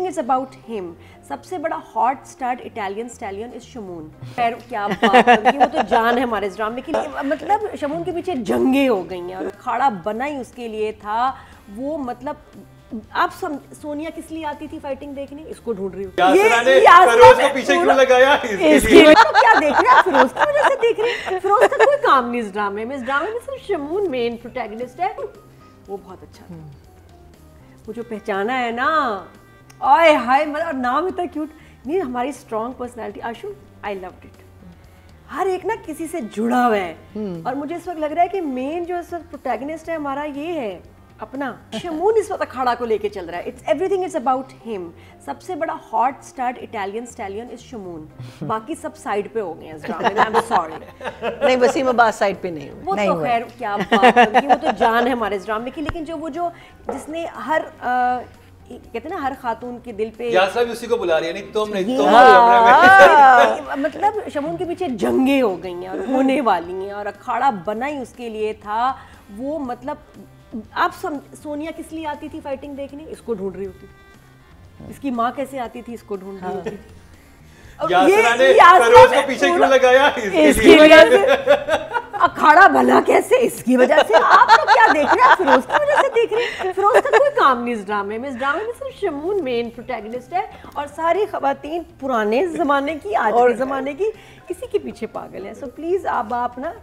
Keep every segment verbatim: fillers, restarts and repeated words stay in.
It's about him. सबसे बड़ा hot start Italian stallion is Shamoon. खैर क्या बात है, वो तो जान है हमारे इस ड्रामे की। मतलब शमून के पीछे जंगे हो गई हैं और अखाड़ा बना ही उसके लिए था। वो मतलब आप सम, सोनिया किस लिए आती थी फाइटिंग देखने, इसको ढूंढ रही हूँ। ये फिरोज को पीछे क्यों लगाया, इसके लिए क्या देख रहे हैं, फिरोज की वजह से देख रहे हैं। फिरोज का कोई काम नहीं इस ड्रामे में। इस ड्रामे में सिर्फ शमून मेन प्रोटैगनिस्ट है। वो बहुत अच्छा था, वो जो पहचाना है ना, ओए हाय, मतलब नाम इतना क्यूट। नहीं, हमारी strong personality Ashu, I loved it. हर एक ना किसी से जुड़ा हुआ है hmm. और मुझे इस वक्त लग रहा है कि मेन जो इस वक्त प्रोटैगनिस्ट है हमारा ये है अपना शमून। इस वक्त अखाड़ा को लेके चल रहा है। It's everything is about him. सबसे बड़ा hot start Italian stallion is Shamoon. बाकी सब साइड पे हो गए हैं इस ड्रामे में। आई एम सॉरी, नहीं वसीम अब्बास साइड पे नहीं हुए। वो नहीं तो खैर क्या बात है, वो तो जान है हमारे इस ड्रामे की। लेकिन जो वो जो जिसने हर आ, कहते ना हर खातून के दिल पे उसी को बुला रही है, नहीं तुम नहीं तुम में। मतलब शमून के पीछे जंगे हो गई हैं और होने वाली हैं और अखाड़ा बना ही उसके लिए था। वो मतलब आप सम, सोनिया किस लिए आती थी फाइटिंग देखने, इसको ढूंढ रही होती थी। इसकी माँ कैसे आती थी, इसको ढूंढ रही होती थी। ये फिरोज को पीछे क्यों लगाया, इसकी वजह से। अखाड़ा भला कैसे, इसकी वजह से। आप तो क्या देख रहे हैं, फिरोज की वजह से देख रहे हैं। फिरोज का कोई काम नहीं इस ड्रामे में। इस ड्रामे में सिर्फ शमून मेन प्रोटैगनिस्ट है और सारी खवातीन पुराने जमाने की आज के जमाने की किसी के पीछे पागल है। सो प्लीज आप आप ना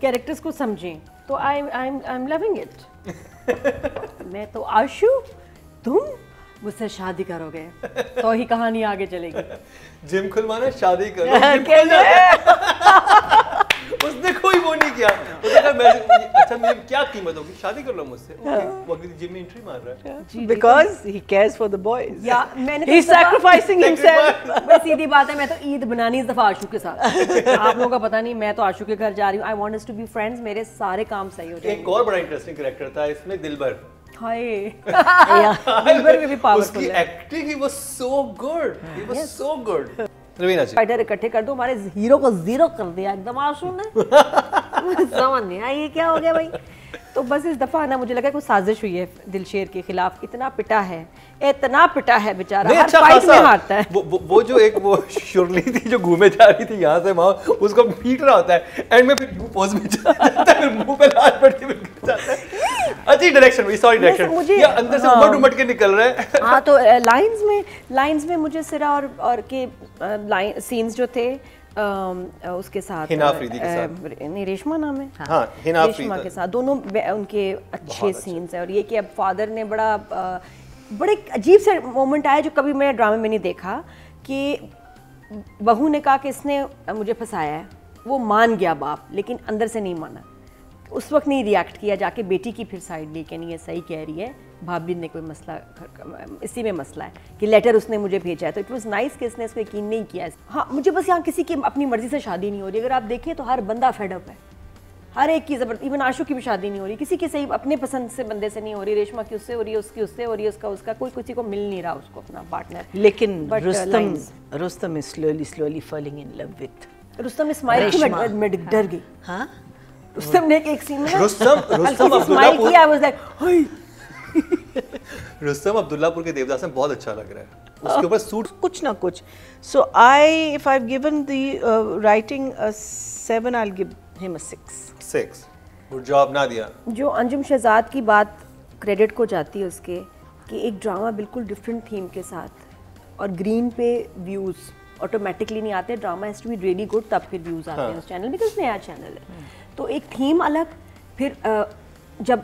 कैरेक्टर्स को समझें। तो I I I am loving it. मैं तो आशू, तुम मुझसे शादी करोगे तो ही कहानी आगे चलेगी। जिम खुलवाना, शादी करो। उसने कोई वो नहीं किया। मैं अच्छा मेरी क्या कीमत होगी, शादी कर लो मुझसे। वो अगली जिम में एंट्री मार रहा है because he cares for the boys. या मैंने ही सैक्रिफाइसिंग हिमसेल्फ। बस सीधी बात है, मैं तो ईद बनानी इस दफा आशू के साथ। आप लोगों का पता नहीं, मैं तो आशू के घर जा रही हूँ। I want us to be friends. मेरे सारे काम सही हो जाएंगे। एक और बड़ा इंटरेस्टिंग कैरेक्टर था इसमें, दिलबर। उसकी acting he was so good, he was so good. Raveena ji fighter इकट्ठे कर दो, हमारे हीरो को जीरो कर दिया एकदम आशु ने। समझ नहीं आई ये क्या हो गया भाई। तो बस इस दफा ना मुझे लगा कोई साजिश हुई है दिलशेर के खिलाफ। इतना पिटा है, इतना पिटा है बेचारा, हर फाइट में हारता है। वो, वो, वो जो एक वो शुरली थी जो घूमे जा रही थी यहाँ से वहां, उसको पीट रहा होता है एंड में फिर पोज में जाता है, फिर मुंह पे लाल पड़ती है, गिर जाता है। अच्छी डायरेक्शन हुई, सॉरी डायरेक्शन, या अंदर से उमड़ उमड़ के निकल रहा है। हाँ तो लाइंस में लाइंस में मुझे सिरा और और के लाइन सीन्स जो थे उसके साथ, हिना अफरीदी के साथ, रेशमा नाम है, हाँ, हिना अफरीदी के साथ, दोनों उनके अच्छे सीन्स हैं। और ये कि अब फादर ने बड़ा बड़े अजीब से मोमेंट आया जो कभी मैंने ड्रामे में नहीं देखा, कि बहू ने कहा कि इसने मुझे फंसाया है। वो मान गया बाप, लेकिन अंदर से नहीं माना। उस वक्त नहीं रिएक्ट किया, जाके बेटी की फिर साइड ली कि नहीं ये सही कह रही है, भाभी ने कोई मसला, इसी में मसला है कि लेटर उसने मुझे भेजा है। तो इट वाज नाइस कि इसने इसको यकीन नहीं किया। हाँ मुझे बस यहाँ किसी की अपनी मर्जी से शादी नहीं हो रही। अगर आप देखें तो हर बंदा फेडअप है, हर एक की जबरदस्ती। इवन आशू की भी शादी नहीं हो रही, किसी की सही अपने पसंद से बंदे से नहीं हो रही। रेशमा की उससे हो रही है, उसकी उससे हो रही है, उसका उसका कोई किसी को मिल नहीं रहा उसको अपना पार्टनर। लेकिन Rustam Rustam is slowly slowly falling in love with Rustam. Ismail में डर गई। हाँ रुस्तम ने एक सीन में स्माइल किया, I was like hi. Rustam Abdullapur के देवदास में बहुत अच्छा लग रहा है, उसके ऊपर सूट कुछ ना कुछ। So I if I have given the writing a seven, I will give him a six six. Good job ना दिया। जो अंजुम शहजाद की बात क्रेडिट को जाती है उसके, कि एक ड्रामा बिल्कुल डिफरेंट थीम के साथ, और ग्रीन पे व्यूज ऑटोमेटिकली नहीं आते। Drama has to be really good तब फिर व्यूज आते हैं उस चैनल में, बिकॉज नया चैनल है। तो एक थीम अलग, फिर जब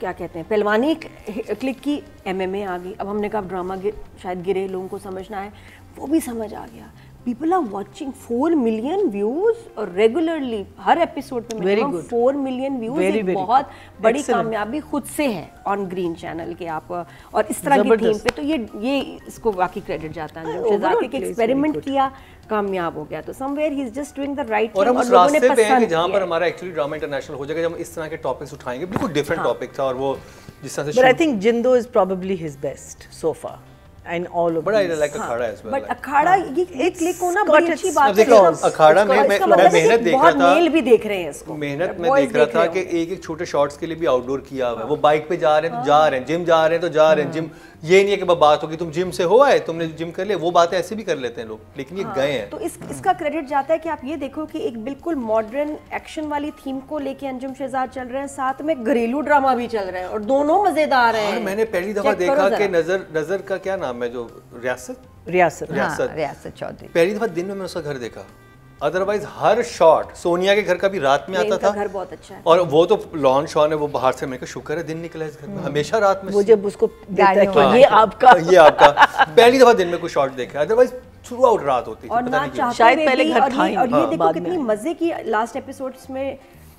क्या कहते हैं पहलवानी क्लिक की, एमएमए आ गई। अब हमने कहा ड्रामा गिर, शायद गिरे लोगों को समझना है, वो भी समझ आ गया। People are watching four million views और रेगुलरली हर एपिसोड में फोर मिलियन व्यूज। एक बहुत बड़ी कामयाबी खुद से है ऑन ग्रीन चैनल के आप, और इस तरह की थीम पे। तो ये ये इसको वाकई क्रेडिट जाता है अंजुम शहजाद के। एक्सपेरिमेंट किया, कामयाब हो गया। तो somewhere he is just doing the right thing. और लोगों ने पसंद, जहां पर हमारा एक्चुअली ड्रामा इंटरनेशनल हो जाएगा जब हम इस तरह के टॉपिक्स उठाएंगे। बिल्कुल डिफरेंट टॉपिक था और वो जिस तरह से, but I think जिंदो is probably his best so far. and all of but these. I like Akhara हाँ, as well. But Akhara ये एक क्लिक होना बड़ी अच्छी बात है। अखाड़ा में मैं मेहनत देख रहा था, मेल भी देख रहे हैं इसको, मेहनत में देख रहा था कि एक एक छोटे शॉट्स के लिए भी आउटडोर किया हुआ है। वो बाइक पे जा रहे हैं तो जा रहे हैं, जिम जा रहे हैं तो जा रहे हैं जिम। ये नहीं है कि बात होगी तुम जिम से हो आए, तुमने जिम कर लिया, वो बातें ऐसे भी कर लेते हैं लोग, लेकिन ये हाँ, गए हैं। तो इस, इसका क्रेडिट जाता है कि आप ये देखो कि एक बिल्कुल मॉडर्न एक्शन वाली थीम को लेके अंजुम शहजाद चल रहे हैं, साथ में घरेलू ड्रामा भी चल रहे हैं और दोनों मजेदार हैं। मैंने पहली दफा देखा कि नजर नजर का क्या नाम है जो रियासत रियासत रियासत चौधरी, पहली दफा दिन में मैंने उसका घर देखा। अदरवाइज हर शॉट सोनिया के घर का भी रात में आता था, घर बहुत अच्छा है। और वो तो लॉन शॉन है, वो बाहर से मैंने कहा शुक्र है दिन निकला इस घर में, हमेशा रात में वो जब उसको देता है कि ये आपका ये आपका पहली दफा दिन में कोई शॉट देखा, अदरवाइज थ्रू आउट रात होती थी, पता नहीं शायद पहले घर था। और ये देखो कितनी मजे की लास्ट एपिसोड्स में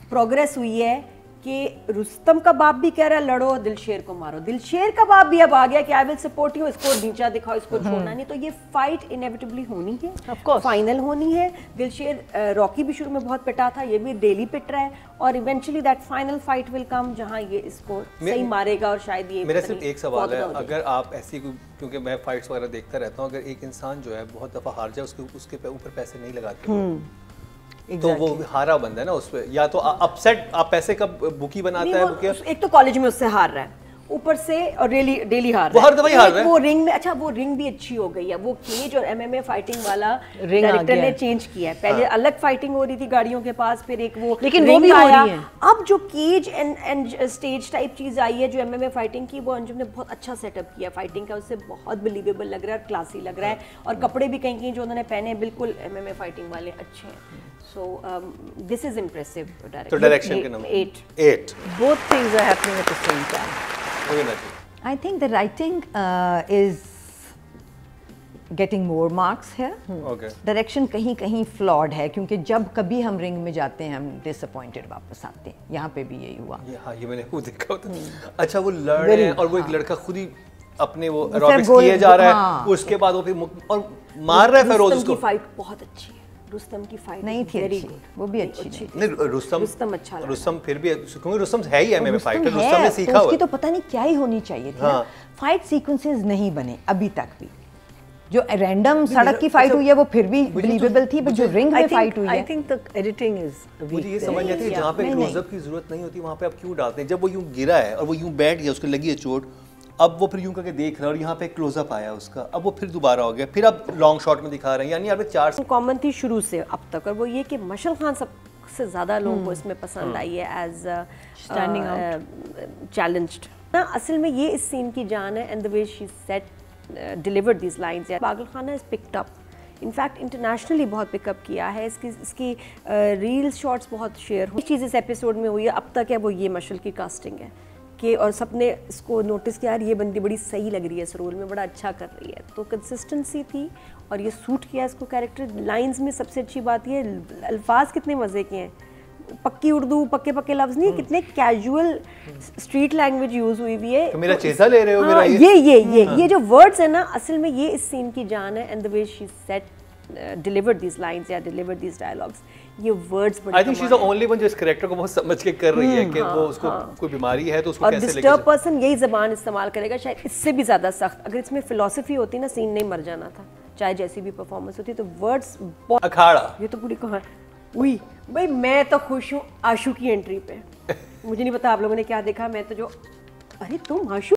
प्रोग्रेस हुई है कि रुस्तम का बाप भी कह रहा है लड़ो दिलशेर को मारो, दिलशेर का बाप भी अब आ गया कि आई विल सपोर्ट यू, इसको नीचा दिखाओ, इसको छोड़ना नहीं। तो ये फाइट इनएविटेबली होनी है, फाइनल होनी है। दिलशेर रॉकी भी शुरू में बहुत पिटा था, ये भी डेली पिट रहा है और eventually that final fight will come जहां ये इसको सही मारेगा। और शायद ये मेरा सिर्फ एक सवाल है, अगर आप ऐसी, क्योंकि मैं फाइट्स वगैरह देखता रहता हूँ, अगर एक इंसान जो है बहुत दफा हार जाए उसके उसके ऊपर पैसे नहीं लगाते Exactly. तो वो हारा बंदा है ना उसपे, या तो अपसेट आप पैसे का बुकी बनाता है बुकी? एक तो कॉलेज में उससे हार रहा है, ऊपर से और डेली डेली हार रहा है, हर दफा हार रहा है। वो रिंग में, अच्छा वो रिंग भी अच्छी हो गई है, वो केज और एमएमए फाइटिंग वाला डायरेक्टर ने चेंज किया है। पहले हाँ। अलग फाइटिंग हो रही थी गाड़ियों के पास, फिर एक वो लेकिन वो भी हो रही है। अब जो cage and and stage type चीज आई है जो एमएमए फाइटिंग की, वो अंजुम ने बहुत अच्छा सेटअप किया फाइटिंग का, उससे बहुत बिलीवेबल लग रहा है और क्लासी लग रहा है। और कपड़े भी कहीं कहीं जो उन्होंने पहने बिल्कुल एमएमए फाइटिंग वाले अच्छे हैं। So um, this is impressive direction. So direction के number eight. Eight. Both things are happening at the same time. Okay, I think the writing uh, is getting more marks here. Okay. Direction कहीं कहीं flawed है, क्योंकि जब कभी हम ring में जाते हैं हम disappointed वापस आते हैं। यहाँ पे भी यही हुआ। हाँ ये मैंने खुद देखा होता है। अच्छा वो लड़ रहे हैं और वो एक लड़का खुद ही अपने वो एरोबिक्स किए जा रहा है, उसके बाद वो फिर और मार रहा है फिर उसको। फाइट बहुत अच्छी है। रुस्तम की फाइट नहीं थी अच्छी, वो भी अच्छी नहीं, नहीं, नहीं। रुस्तम रुस्तम अच्छा लगा, रुस्तम फिर भी क्योंकि रुस्तम है ही एमएमए फाइटर, रुस्तम ने सीखा हुआ है, तो पता नहीं क्या ही होनी चाहिए थी ना। फाइट सीक्वेंसेस नहीं बने अभी तक भी, जो रैंडम सड़क की फाइट हुई है वो फिर भी बिलीवेबल थी, बट जो रिंग में फाइट हुई है I think the editing is weak. ये समझ आती है जहां पे क्लोजअप की जरूरत नहीं होती वहां पे आप क्यों डालते हैं। जब वो यूं गिरा है और वो यूं बैठ गया, उसको लगी है चोट, अब वो फिर यूं करके देख रहा है और यहाँ पे क्लोजअप आया उसका, अब वो फिर दोबारा हो गया, फिर अब लॉन्ग शॉट में दिखा रहे हैं, यानी यहाँ पे चार कॉमन थी शुरू से अब तक। और वो ये कि मशल खान सबसे ज़्यादा लोगों को इसमें पसंद आई है एज स्टैंडिंग आउट चैलेंज्ड ना, असल में ये इस सीन की जान है। And the way she set delivered these lines, पागल खाना is picked up, in fact internationally बहुत पिकअप किया है। इसकी इसकी रील शॉट्स बहुत शेयर हुई, चीज़ इस एपिसोड में हुई है अब तक है वो ये मशल की कास्टिंग है के, और सबने इसको नोटिस किया यार ये बंदी बड़ी सही लग रही है इस रोल में, बड़ा अच्छा कर रही है। तो कंसिस्टेंसी थी और ये सूट किया इसको कैरेक्टर। लाइंस में सबसे अच्छी बात ये अल्फाज कितने मज़े के हैं, पक्की उर्दू, पक्के पक्के लफ्ज़ नहीं, कितने कैजुअल स्ट्रीट लैंग्वेज यूज़ हुई हुई है। तो मेरा चेहरा ले रहे हो, हाँ, मेरा ये ये ये हाँ। ये जो वर्ड्स है ना असल में ये इस सीन की जान है। And the way she set delivered these lines या डिलीवर्ड दीज डायलॉग्स, ये वर्ड्स बड़े I think she is the only one जो इस कैरेक्टर को बहुत समझ के कर रही है कि हाँ, वो उसको हाँ। कोई बीमारी है तो उसको कैसे लेके, और डिस्टर्ब पर्सन यही जबान इस्तेमाल करेगा, शायद इससे भी ज्यादा सख्त। अगर इसमें फिलॉसफी होती ना सीन नहीं मर जाना था, चाहे जैसी भी परफॉर्मेंस होती। तो वर्ड्स अखाड़ा ये तो पूरी कहानी हुई भाई। मैं तो खुश हूँ आशू की एंट्री पे, मुझे नहीं पता आप लोगों ने क्या देखा, मैं तो जो अरे तुम आशू